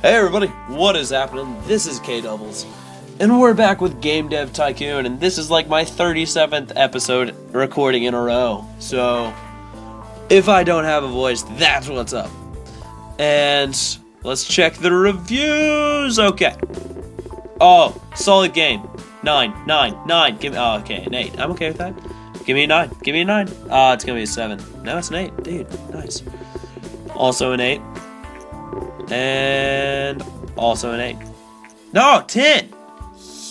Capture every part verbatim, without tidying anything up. Hey everybody, what is happening? This is K-Doubles, and we're back with Game Dev Tycoon, and this is like my thirty-seventh episode recording in a row, so if I don't have a voice, that's what's up. And let's check the reviews, okay. Oh, solid game, nine, nine, nine, give me, oh, okay, an eight, I'm okay with that. Give me a nine, give me a nine, ah, uh, it's gonna be a seven, no, it's an eight, dude, nice. Also an eight. And also an eight. No, ten!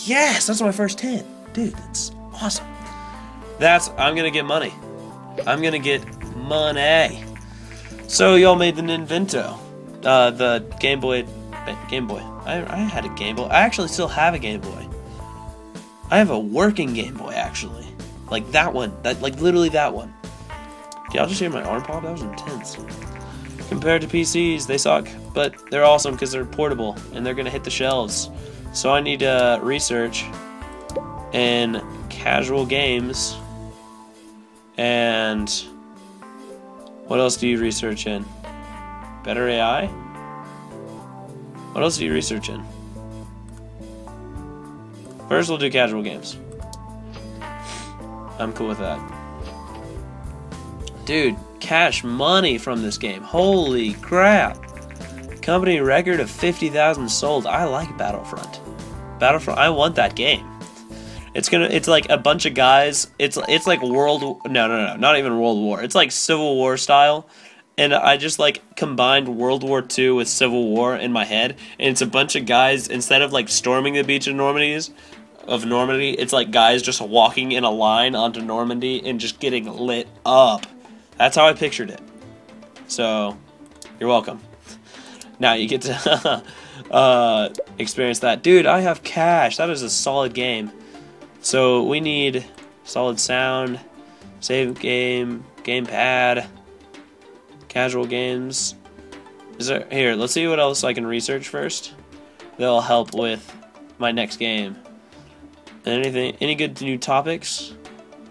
Yes, that's my first ten. Dude, that's awesome. That's, I'm gonna get money. I'm gonna get money. So y'all made the Ninvento. Uh, the Game Boy, Game Boy. I, I had a Game Boy. I actually still have a Game Boy. I have a working Game Boy, actually. Like that one, that, like literally that one. Y'all just hear my arm pop? That was intense. Compared to P Cs, they suck, but they're awesome because they're portable and they're gonna hit the shelves. So I need to uh, research in casual games, and what else do you research in? Better A I? What else do you research in? First we'll do casual games. I'm cool with that. Dude, cash money from this game. Holy crap. Company record of fifty thousand sold. I like Battlefront. Battlefront, I want that game. It's gonna, it's like a bunch of guys. It's it's like World, no, no, no, not even World War. It's like Civil War style. And I just like combined World War Two with Civil War in my head. And it's a bunch of guys, instead of like storming the beach in Normandy's, of Normandy, it's like guys just walking in a line onto Normandy and just getting lit up. That's how I pictured it. So, you're welcome. Now you get to uh, experience that. Dude, I have cash. That is a solid game. So, we need solid sound, save game, gamepad, casual games. Is there, here, let's see what else I can research first. That'll help with my next game. Anything? Any good new topics?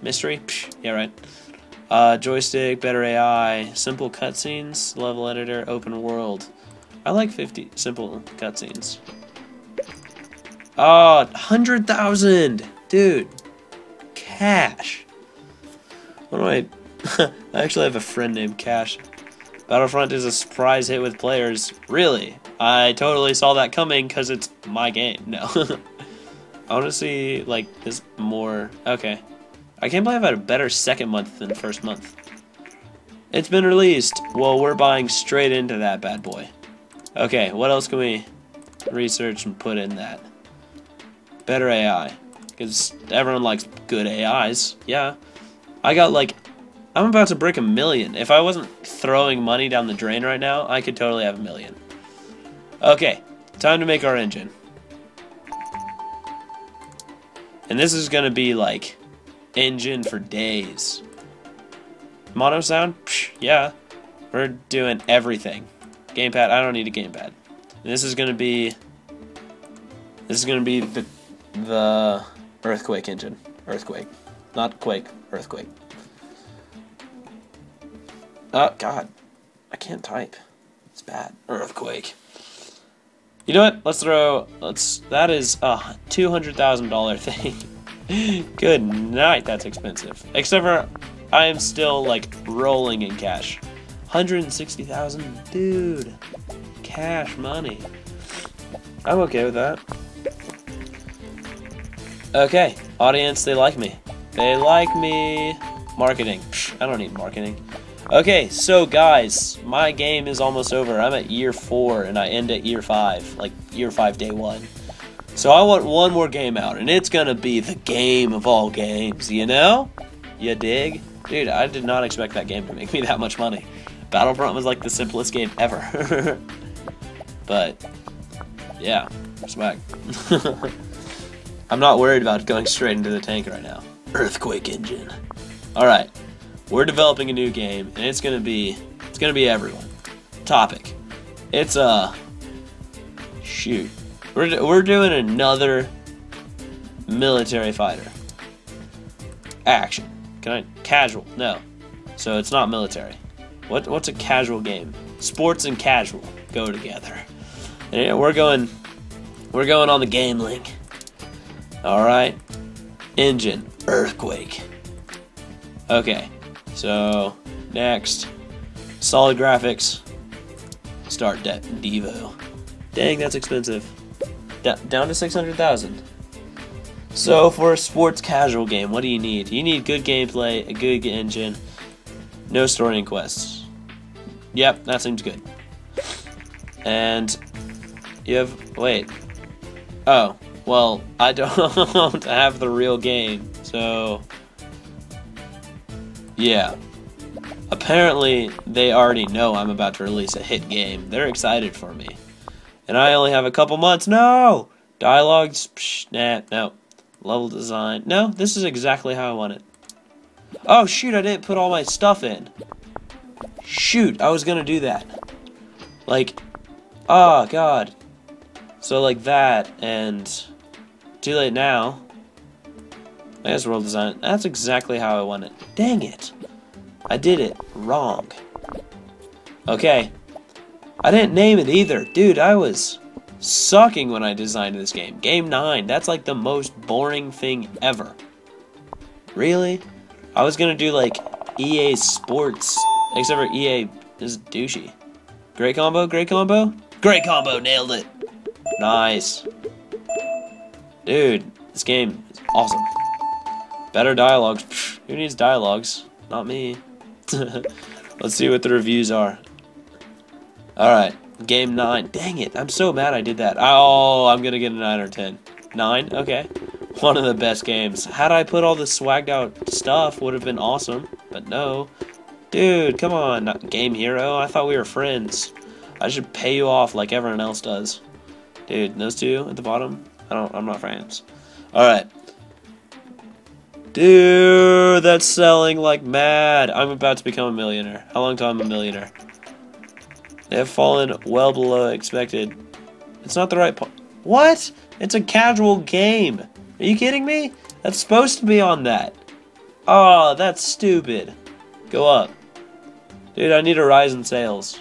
Mystery? Psh, yeah, right. Uh, joystick, better A I, simple cutscenes, level editor, open world. I like fifty simple cutscenes. Oh, one hundred thousand! Dude! Cash! What do I... I actually have a friend named Cash. Battlefront is a surprise hit with players. Really? I totally saw that coming because it's my game. No. I want to see, like, this more... Okay. I can't believe I had a better second month than first month. It's been released. Well, we're buying straight into that bad boy. Okay, what else can we research and put in that? Better A I. Because everyone likes good A Is. Yeah. I got like... I'm about to break a million. If I wasn't throwing money down the drain right now, I could totally have a million. Okay. Time to make our engine. And this is going to be like... engine for days. Mono sound? Psh, yeah. We're doing everything. Gamepad, I don't need a gamepad. And this is gonna be this is gonna be the the Earthquake engine. Earthquake. Not Quake, Earthquake. Oh god. I can't type. It's bad. Earthquake. You know what? Let's throw let's that is a two hundred thousand dollar thing. Good night, that's expensive. Except for, I am still, like, rolling in cash. one hundred sixty thousand, dude. Cash money. I'm okay with that. Okay, audience, they like me. They like me. Marketing. Psh, I don't need marketing. Okay, so guys, my game is almost over. I'm at year four, and I end at year five. Like, year five, day one. So I want one more game out, and it's gonna be the game of all games, you know? You dig? Dude, I did not expect that game to make me that much money. Battlefront was like the simplest game ever. But, yeah, swag. I'm not worried about going straight into the tank right now. Earthquake Engine. Alright, we're developing a new game, and it's gonna be, it's gonna be everyone. Topic. It's, uh, shoot. We're, we're doing another military fighter. Action. Can I? Casual. No. So it's not military. What? What's a casual game? Sports and casual go together. And yeah, we're going, we're going on the game link. All right, engine, earthquake. Okay, so next, solid graphics. Start that Devo. Dang, that's expensive. D down to six hundred thousand. So for a sports casual game, what do you need? You need good gameplay, a good engine, no story and quests. Yep, that seems good. And you have, wait. Oh, well, I don't have the real game, so yeah. Apparently, they already know I'm about to release a hit game. They're excited for me. And I only have a couple months. No! Dialogues? Psh, nah, no. Level design? No, this is exactly how I want it. Oh, shoot, I didn't put all my stuff in. Shoot, I was gonna do that. Like, oh, God. So, like that, and too late now. There's world design. That's exactly how I want it. Dang it. I did it wrong. Okay. I didn't name it either. Dude, I was sucking when I designed this game. Game nine. That's like the most boring thing ever. Really? I was gonna do like E A Sports. Except for E A is douchey. Great combo, great combo. Great combo, nailed it. Nice. Dude, this game is awesome. Better dialogues. Pfft, who needs dialogues? Not me. Let's see what the reviews are. Alright, game nine. Dang it, I'm so mad I did that. Oh, I'm gonna get a nine or ten. nine? Okay. One of the best games. Had I put all the swagged out stuff, would have been awesome. But no. Dude, come on, not Game Hero. I thought we were friends. I should pay you off like everyone else does. Dude, those two at the bottom? I don't, I'm not friends. Alright. Dude, that's selling like mad. I'm about to become a millionaire. How long till I'm a millionaire? They have fallen well below expected. It's not the right part. What? It's a casual game. Are you kidding me? That's supposed to be on that. Oh, that's stupid. Go up. Dude, I need a rise in sales.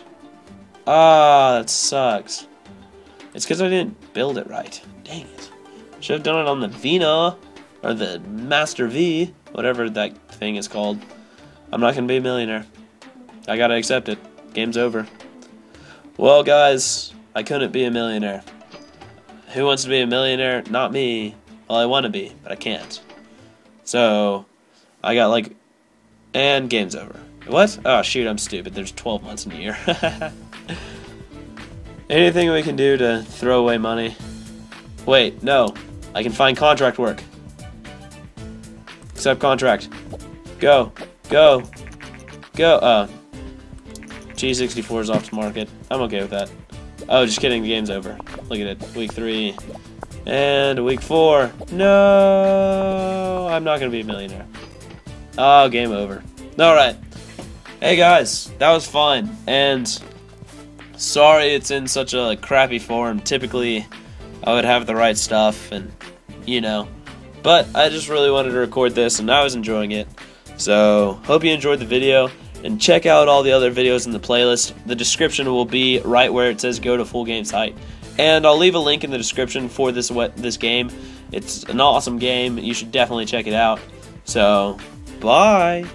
Ah, that sucks. It's because I didn't build it right. Dang it. Should have done it on the Vina. Or the Master V, whatever that thing is called. I'm not gonna be a millionaire. I gotta accept it. Game's over. Well, guys, I couldn't be a millionaire. Who wants to be a millionaire? Not me. Well, I want to be, but I can't. So, I got like, and game's over. What? Oh shoot, I'm stupid. There's twelve months in a year. Anything we can do to throw away money? Wait, no. I can find contract work. Accept contract. Go. Go. Go. Uh. G sixty-four is off the market. I'm okay with that. Oh, just kidding. The game's over. Look at it. Week three. And week four. No. I'm not going to be a millionaire. Oh, game over. Alright. Hey, guys. That was fun. And sorry it's in such a crappy form. Typically, I would have the right stuff and, you know. But I just really wanted to record this and I was enjoying it. So hope you enjoyed the video and check out all the other videos in the playlist. The description will be right where it says go to full game site. And I'll leave a link in the description for this this game. It's an awesome game. You should definitely check it out. So bye.